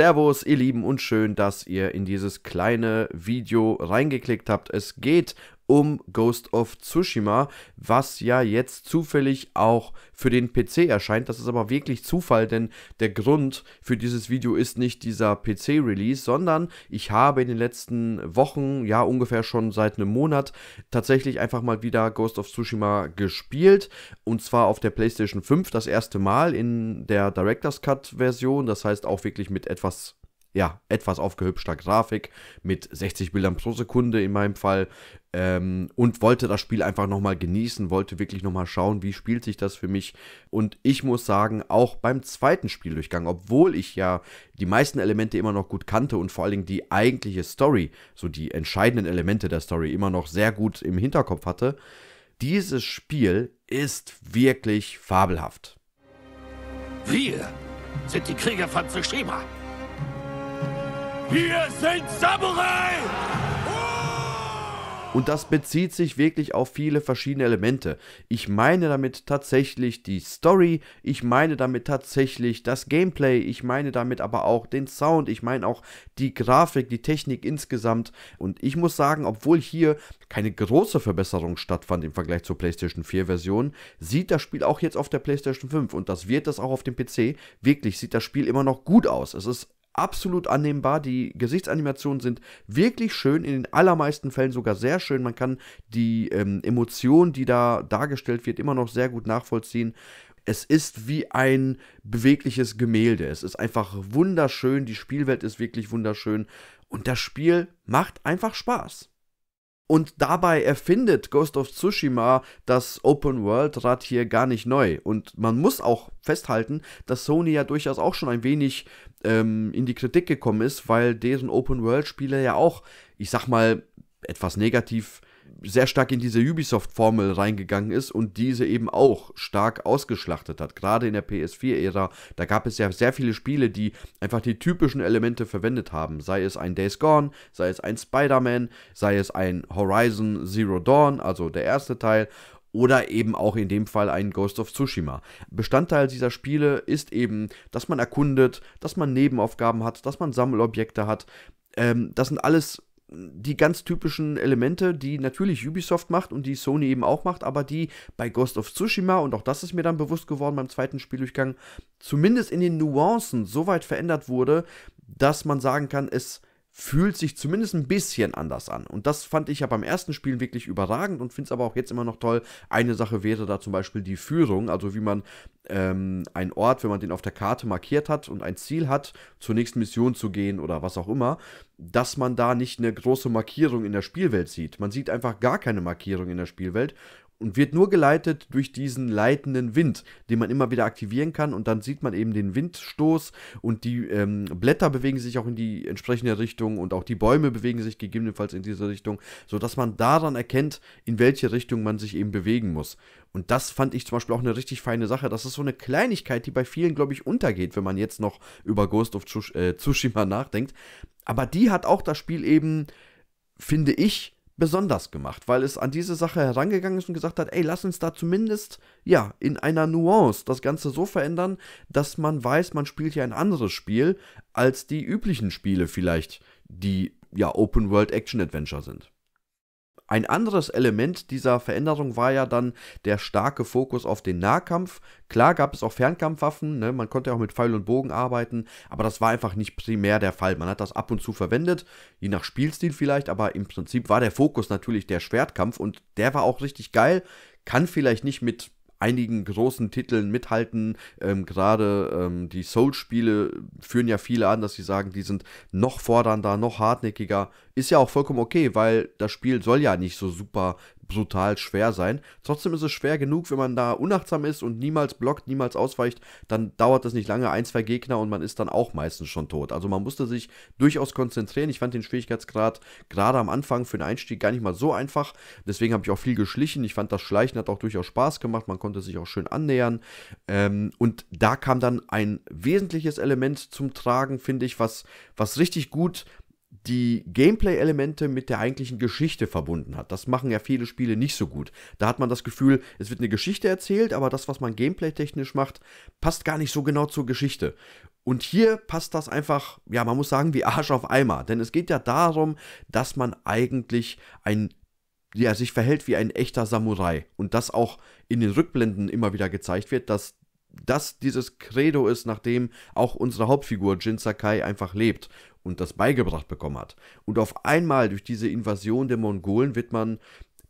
Servus, ihr Lieben, und schön, dass ihr in dieses kleine Video reingeklickt habt. Es geht um Ghost of Tsushima, was ja jetzt zufällig auch für den PC erscheint. Das ist aber wirklich Zufall, denn der Grund für dieses Video ist nicht dieser PC-Release, sondern ich habe in den letzten Wochen, ja ungefähr schon seit einem Monat, tatsächlich einfach mal wieder Ghost of Tsushima gespielt. Und zwar auf der PlayStation 5 das erste Mal in der Director's Cut-Version, das heißt auch wirklich mit etwas aufgehübschter Grafik, mit 60 Bildern pro Sekunde in meinem Fall, und wollte das Spiel einfach nochmal genießen, wollte wirklich nochmal schauen, wie spielt sich das für mich. Und ich muss sagen, auch beim zweiten Spieldurchgang, obwohl ich ja die meisten Elemente immer noch gut kannte und vor allen Dingen die eigentliche Story, so die entscheidenden Elemente der Story immer noch sehr gut im Hinterkopf hatte, dieses Spiel ist wirklich fabelhaft. Wir sind die Krieger von Tsushima. Wir sind Samurai! Und das bezieht sich wirklich auf viele verschiedene Elemente. Ich meine damit tatsächlich die Story, ich meine damit tatsächlich das Gameplay, ich meine damit aber auch den Sound, ich meine auch die Grafik, die Technik insgesamt. Und ich muss sagen, obwohl hier keine große Verbesserung stattfand im Vergleich zur PlayStation 4 Version, sieht das Spiel auch jetzt auf der PlayStation 5, und das wird das auch auf dem PC, wirklich sieht das Spiel immer noch gut aus. Es ist absolut annehmbar, die Gesichtsanimationen sind wirklich schön, in den allermeisten Fällen sogar sehr schön, man kann die Emotion, die da dargestellt wird, immer noch sehr gut nachvollziehen. Es ist wie ein bewegliches Gemälde, es ist einfach wunderschön, die Spielwelt ist wirklich wunderschön und das Spiel macht einfach Spaß. Und dabei erfindet Ghost of Tsushima das Open-World-Rad hier gar nicht neu. Und man muss auch festhalten, dass Sony ja durchaus auch schon ein wenig in die Kritik gekommen ist, weil deren Open-World-Spiele ja auch, ich sag mal, etwas negativ sehr stark in diese Ubisoft-Formel reingegangen ist und diese eben auch stark ausgeschlachtet hat. Gerade in der PS4-Ära, da gab es ja sehr viele Spiele, die einfach die typischen Elemente verwendet haben. Sei es ein Days Gone, sei es ein Spider-Man, sei es ein Horizon Zero Dawn, also der erste Teil, oder eben auch in dem Fall ein Ghost of Tsushima. Bestandteil dieser Spiele ist eben, dass man erkundet, dass man Nebenaufgaben hat, dass man Sammelobjekte hat. Das sind alles die ganz typischen Elemente, die natürlich Ubisoft macht und die Sony eben auch macht, aber die bei Ghost of Tsushima, und auch das ist mir dann bewusst geworden beim zweiten Spieldurchgang, zumindest in den Nuancen so weit verändert wurde, dass man sagen kann, es fühlt sich zumindest ein bisschen anders an. Und das fand ich ja beim ersten Spiel wirklich überragend und finde es aber auch jetzt immer noch toll. Eine Sache wäre da zum Beispiel die Führung, also wie man einen Ort, wenn man den auf der Karte markiert hat und ein Ziel hat, zur nächsten Mission zu gehen oder was auch immer, dass man da nicht eine große Markierung in der Spielwelt sieht. Man sieht einfach gar keine Markierung in der Spielwelt und wird nur geleitet durch diesen leitenden Wind, den man immer wieder aktivieren kann, und dann sieht man eben den Windstoß und die Blätter bewegen sich auch in die entsprechende Richtung und auch die Bäume bewegen sich gegebenenfalls in diese Richtung, sodass man daran erkennt, in welche Richtung man sich eben bewegen muss. Und das fand ich zum Beispiel auch eine richtig feine Sache. Das ist so eine Kleinigkeit, die bei vielen, glaube ich, untergeht, wenn man jetzt noch über Ghost of Tsushima nachdenkt. Aber die hat auch das Spiel eben, finde ich, besonders gemacht, weil es an diese Sache herangegangen ist und gesagt hat, ey, lass uns da zumindest, ja, in einer Nuance das Ganze so verändern, dass man weiß, man spielt hier ein anderes Spiel als die üblichen Spiele vielleicht, die, ja, Open-World-Action-Adventure sind. Ein anderes Element dieser Veränderung war ja dann der starke Fokus auf den Nahkampf. Klar gab es auch Fernkampfwaffen, ne? Man konnte ja auch mit Pfeil und Bogen arbeiten, aber das war einfach nicht primär der Fall. Man hat das ab und zu verwendet, je nach Spielstil vielleicht, aber im Prinzip war der Fokus natürlich der Schwertkampf und der war auch richtig geil. Kann vielleicht nicht mit einigen großen Titeln mithalten, gerade die Souls-Spiele führen ja viele an, dass sie sagen, die sind noch fordernder, noch hartnäckiger. Ist ja auch vollkommen okay, weil das Spiel soll ja nicht so super brutal schwer sein. Trotzdem ist es schwer genug, wenn man da unachtsam ist und niemals blockt, niemals ausweicht, dann dauert das nicht lange, 1, 2 Gegner und man ist dann auch meistens schon tot. Also man musste sich durchaus konzentrieren. Ich fand den Schwierigkeitsgrad gerade am Anfang für den Einstieg gar nicht mal so einfach. Deswegen habe ich auch viel geschlichen. Ich fand, das Schleichen hat auch durchaus Spaß gemacht. Man konnte sich auch schön annähern. Und da kam dann ein wesentliches Element zum Tragen, finde ich, was richtig gut die Gameplay-Elemente mit der eigentlichen Geschichte verbunden hat. Das machen ja viele Spiele nicht so gut. Da hat man das Gefühl, es wird eine Geschichte erzählt, aber das, was man gameplay-technisch macht, passt gar nicht so genau zur Geschichte. Und hier passt das einfach, ja, man muss sagen, wie Arsch auf Eimer. Denn es geht ja darum, dass man eigentlich ein, ja, sich verhält wie ein echter Samurai. Und das auch in den Rückblenden immer wieder gezeigt wird, dass das dieses Credo ist, nach dem auch unsere Hauptfigur Jin Sakai einfach lebt und das beigebracht bekommen hat. Und auf einmal durch diese Invasion der Mongolen wird man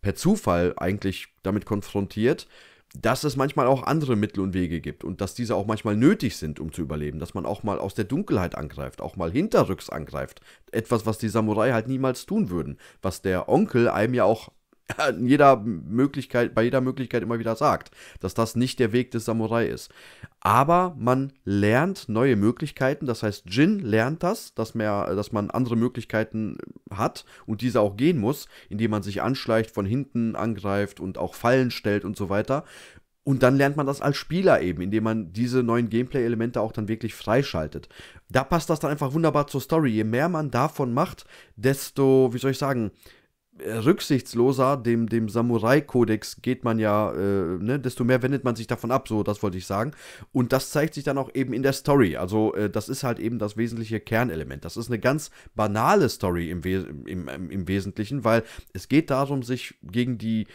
per Zufall eigentlich damit konfrontiert, dass es manchmal auch andere Mittel und Wege gibt und dass diese auch manchmal nötig sind, um zu überleben, dass man auch mal aus der Dunkelheit angreift, auch mal hinterrücks angreift. Etwas, was die Samurai halt niemals tun würden, was der Onkel einem ja auch in jeder Möglichkeit, bei jeder Möglichkeit immer wieder sagt, dass das nicht der Weg des Samurai ist. Aber man lernt neue Möglichkeiten, das heißt, Jin lernt das, dass man andere Möglichkeiten hat und diese auch gehen muss, indem man sich anschleicht, von hinten angreift und auch Fallen stellt und so weiter. Und dann lernt man das als Spieler eben, indem man diese neuen Gameplay-Elemente auch dann wirklich freischaltet. Da passt das dann einfach wunderbar zur Story. Je mehr man davon macht, desto, wie soll ich sagen, rücksichtsloser dem Samurai-Kodex geht man ja, ne, desto mehr wendet man sich davon ab, so, das wollte ich sagen. Und das zeigt sich dann auch eben in der Story. Also das ist halt eben das wesentliche Kernelement. Das ist eine ganz banale Story im Wesentlichen, weil es geht darum, sich gegen die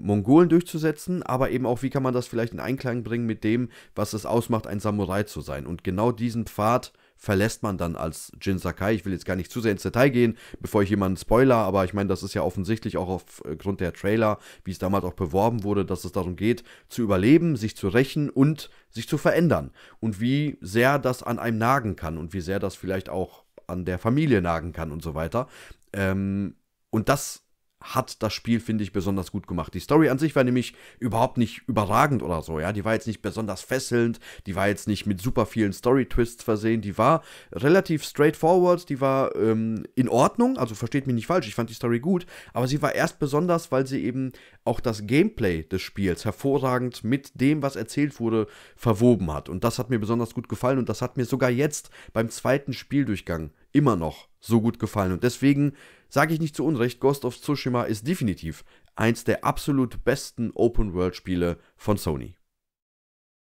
Mongolen durchzusetzen, aber eben auch, wie kann man das vielleicht in Einklang bringen mit dem, was es ausmacht, ein Samurai zu sein. Und genau diesen Pfad verlässt man dann als Jin Sakai. Ich will jetzt gar nicht zu sehr ins Detail gehen, bevor ich jemanden spoiler, aber ich meine, das ist ja offensichtlich auch aufgrund der Trailer, wie es damals auch beworben wurde, dass es darum geht, zu überleben, sich zu rächen und sich zu verändern. Und wie sehr das an einem nagen kann und wie sehr das vielleicht auch an der Familie nagen kann und so weiter. Und das hat das Spiel, finde ich, besonders gut gemacht. Die Story an sich war nämlich überhaupt nicht überragend oder so, ja, die war jetzt nicht besonders fesselnd, die war jetzt nicht mit super vielen Story-Twists versehen, die war relativ straightforward, die war in Ordnung, also versteht mich nicht falsch, ich fand die Story gut, aber sie war erst besonders, weil sie eben auch das Gameplay des Spiels hervorragend mit dem, was erzählt wurde, verwoben hat. Und das hat mir besonders gut gefallen und das hat mir sogar jetzt beim zweiten Spieldurchgang immer noch so gut gefallen. Und deswegen sage ich nicht zu Unrecht, Ghost of Tsushima ist definitiv eins der absolut besten Open-World-Spiele von Sony.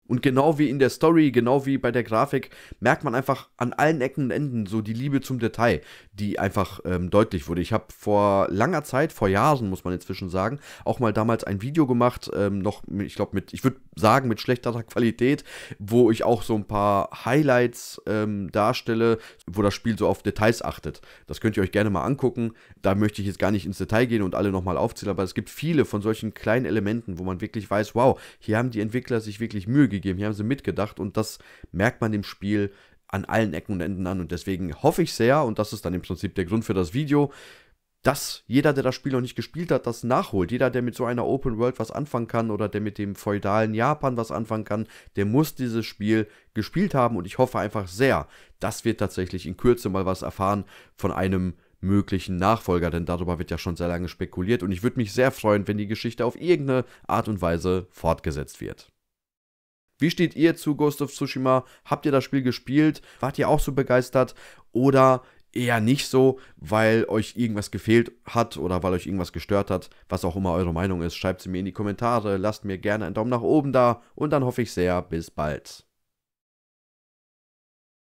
Und genau wie in der Story, genau wie bei der Grafik, merkt man einfach an allen Ecken und Enden so die Liebe zum Detail, die einfach deutlich wurde. Ich habe vor langer Zeit, vor Jahren muss man inzwischen sagen, auch mal damals ein Video gemacht, noch, ich glaube, ich würde sagen, mit schlechterer Qualität, wo ich auch so ein paar Highlights darstelle, wo das Spiel so auf Details achtet. Das könnt ihr euch gerne mal angucken. Da möchte ich jetzt gar nicht ins Detail gehen und alle nochmal aufzählen, aber es gibt viele von solchen kleinen Elementen, wo man wirklich weiß, wow, hier haben die Entwickler sich wirklich Mühe gegeben. Hier haben sie mitgedacht und das merkt man dem Spiel an allen Ecken und Enden an und deswegen hoffe ich sehr, und das ist dann im Prinzip der Grund für das Video, dass jeder, der das Spiel noch nicht gespielt hat, das nachholt. Jeder, der mit so einer Open World was anfangen kann oder der mit dem feudalen Japan was anfangen kann, der muss dieses Spiel gespielt haben und ich hoffe einfach sehr, dass wir tatsächlich in Kürze mal was erfahren von einem möglichen Nachfolger, denn darüber wird ja schon sehr lange spekuliert und ich würde mich sehr freuen, wenn die Geschichte auf irgendeine Art und Weise fortgesetzt wird. Wie steht ihr zu Ghost of Tsushima? Habt ihr das Spiel gespielt? Wart ihr auch so begeistert? Oder eher nicht so, weil euch irgendwas gefehlt hat oder weil euch irgendwas gestört hat? Was auch immer eure Meinung ist, schreibt sie mir in die Kommentare, lasst mir gerne einen Daumen nach oben da und dann hoffe ich sehr, bis bald.